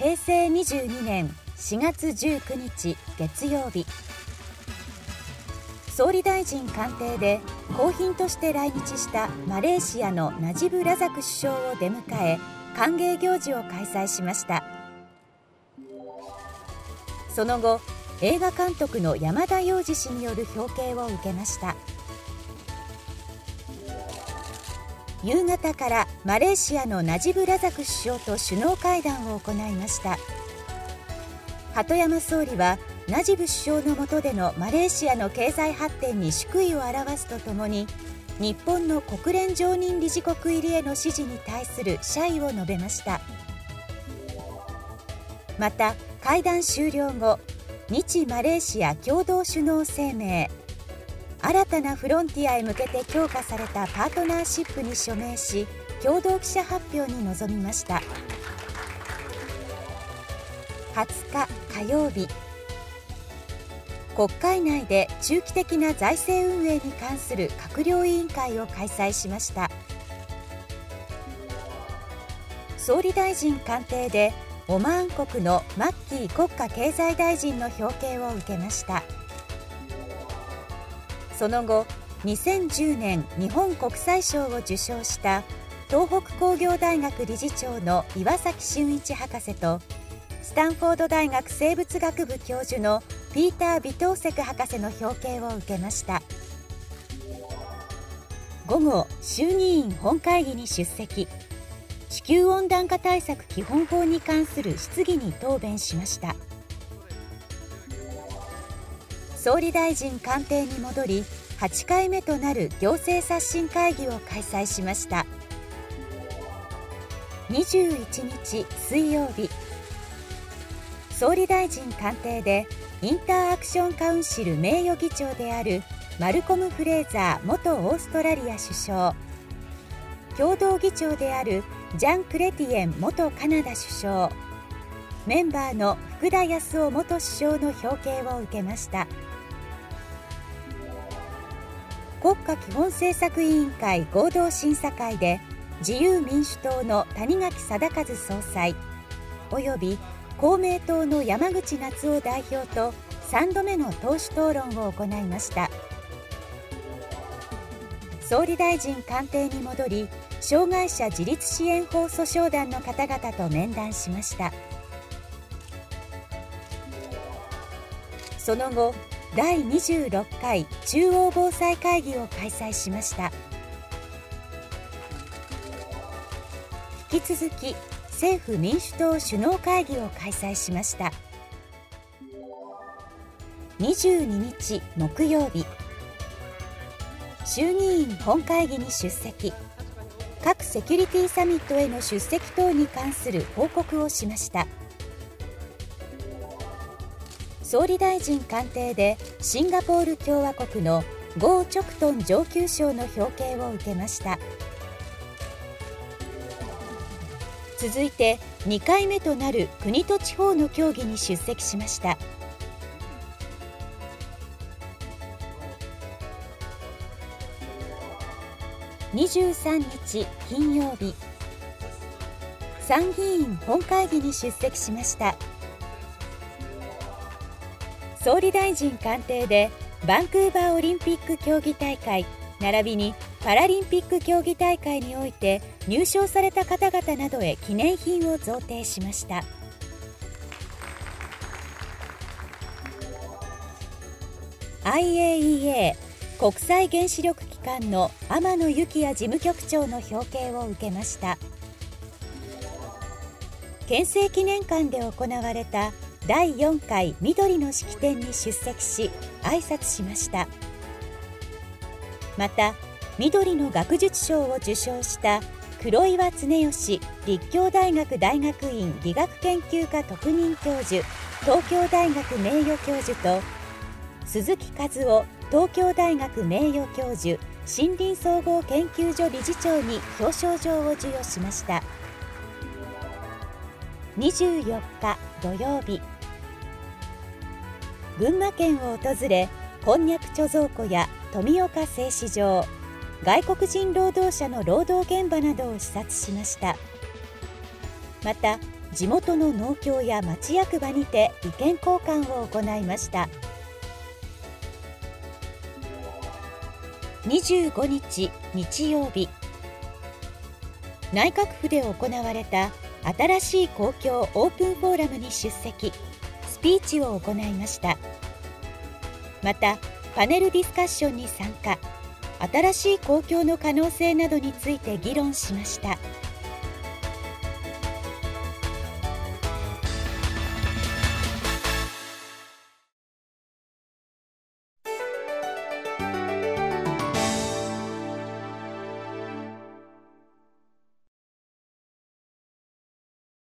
平成22年4月19日月曜日、総理大臣官邸で公賓として来日したマレーシアのナジブ・ラザク首相を出迎え、歓迎行事を開催しました。その後、映画監督の山田洋次氏による表敬を受けました。夕方からマレーシアのナジブ・ラザク首相と首脳会談を行いました。鳩山総理はナジブ首相の下でのマレーシアの経済発展に祝意を表すとともに、日本の国連常任理事国入りへの支持に対する謝意を述べました。また、会談終了後、日マレーシア共同首脳声明、新たなフロンティアへ向けて強化されたパートナーシップに署名し、共同記者発表に臨みました。20日火曜日、国会内で中期的な財政運営に関する閣僚委員会を開催しました。総理大臣官邸でオマーン国のマッキー国家経済大臣の表敬を受けました。その後、2010年日本国際賞を受賞した東北工業大学理事長の岩崎俊一博士と、スタンフォード大学生物学部教授のピーター・ビトーセク博士の表敬を受けました。午後、衆議院本会議に出席、地球温暖化対策基本法に関する質疑に答弁しました。総理大臣官邸に戻り、8回目となる行政刷新会議を開催しました。21日水曜日、総理大臣官邸でインターアクションカウンシル名誉議長であるマルコム・フレーザー元オーストラリア首相、共同議長であるジャン・クレティエン元カナダ首相、メンバーの福田康夫元首相の表敬を受けました。国家基本政策委員会合同審査会で、自由民主党の谷垣禎一総裁および公明党の山口那津男代表と3度目の党首討論を行いました。総理大臣官邸に戻り、障害者自立支援法訴訟団の方々と面談しました。その後、第26回中央防災会議を開催しました。引き続き政府民主党首脳会議を開催しました。22日木曜日、衆議院本会議に出席、核セキュリティサミットへの出席等に関する報告をしました。総理大臣官邸でシンガポール共和国のゴー・チョクトン上級相の表敬を受けました。続いて、2回目となる国と地方の協議に出席しました。23日金曜日、参議院本会議に出席しました。総理大臣官邸でバンクーバーオリンピック競技大会並びにパラリンピック競技大会において入賞された方々などへ記念品を贈呈しました。IAEA 国際原子力機関の天野幸也事務局長の表敬を受けました。憲政記念館で行われた第4回緑の式典に出席し、挨拶しました。また、緑の学術賞を受賞した黒岩恒義立教大学大学院理学研究科特任教授、東京大学名誉教授と、鈴木和夫東京大学名誉教授森林総合研究所理事長に表彰状を授与しました。24日土曜日、群馬県を訪れ、こんにゃく貯蔵庫や富岡製糸場、外国人労働者の労働現場などを視察しました。また、地元の農協や町役場にて意見交換を行いました。25日日曜日、内閣府で行われた新しい公共オープンフォーラムに出席、スピーチを行いました。また、パネルディスカッションに参加、新しい公共の可能性などについて議論しました。